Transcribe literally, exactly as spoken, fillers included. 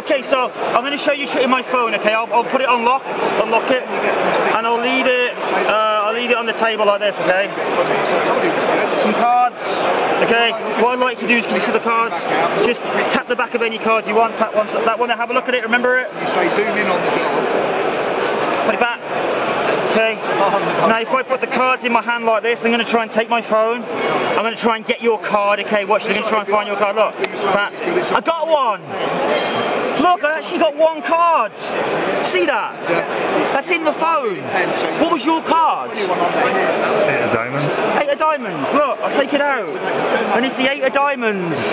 Okay, so I'm going to show you shooting my phone. Okay, I'll, I'll put it on lock, unlock it, and I'll leave it. Uh, I'll leave it on the table like this. Okay. Some cards. Okay. What I like to do is consider the cards. Just tap the back of any card you want. Tap one, that one. Have a look at it. Remember it. You say zoom in on the dog. Put it back. Okay. Now, if I put the cards in my hand like this, I'm going to try and take my phone. I'm going to try and get your card. Okay, watch. I'm going to try and find your card. Look. That. I got one. Look, I actually got one card. See that? That's in the phone. What was your card? Eight of diamonds. Eight of diamonds. Look, I'll take it out. And it's the eight of diamonds.